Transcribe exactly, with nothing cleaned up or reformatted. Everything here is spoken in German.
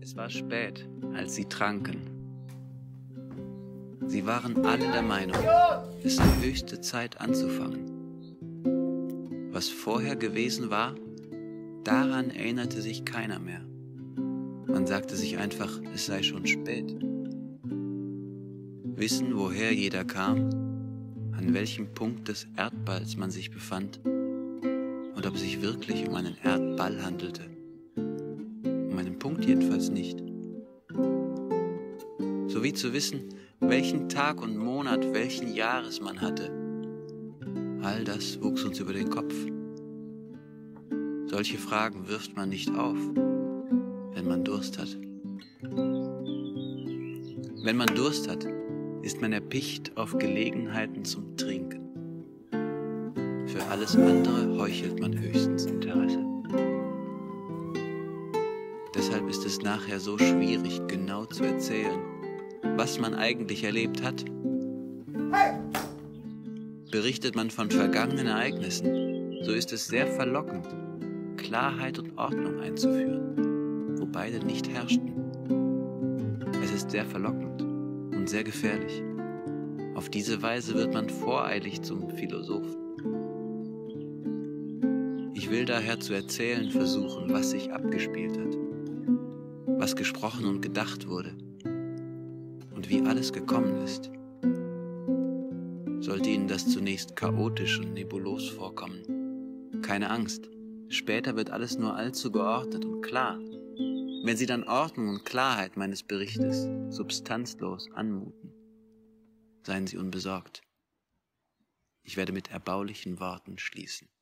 Es war spät, als sie tranken. Sie waren alle der Meinung, es ist die höchste Zeit anzufangen. Was vorher gewesen war, daran erinnerte sich keiner mehr. Man sagte sich einfach, es sei schon spät. Wissen, woher jeder kam, an welchem Punkt des Erdballs man sich befand und ob es sich wirklich um einen Erdball handelte. Meinem Punkt jedenfalls nicht. Sowie zu wissen, welchen Tag und Monat, welchen Jahres man hatte. All das wuchs uns über den Kopf. Solche Fragen wirft man nicht auf, wenn man Durst hat. Wenn man Durst hat, ist man erpicht auf Gelegenheiten zum Trinken. Für alles andere heuchelt man höchstens Interesse. Deshalb ist es nachher so schwierig, genau zu erzählen, was man eigentlich erlebt hat. Berichtet man von vergangenen Ereignissen, so ist es sehr verlockend, Klarheit und Ordnung einzuführen, wo beide nicht herrschten. Es ist sehr verlockend und sehr gefährlich. Auf diese Weise wird man voreilig zum Philosophen. Ich will daher zu erzählen versuchen, was sich abgespielt hat, was gesprochen und gedacht wurde und wie alles gekommen ist. Sollte Ihnen das zunächst chaotisch und nebulos vorkommen, keine Angst, später wird alles nur allzu geordnet und klar, wenn Sie dann Ordnung und Klarheit meines Berichtes substanzlos anmuten. Seien Sie unbesorgt. Ich werde mit erbaulichen Worten schließen.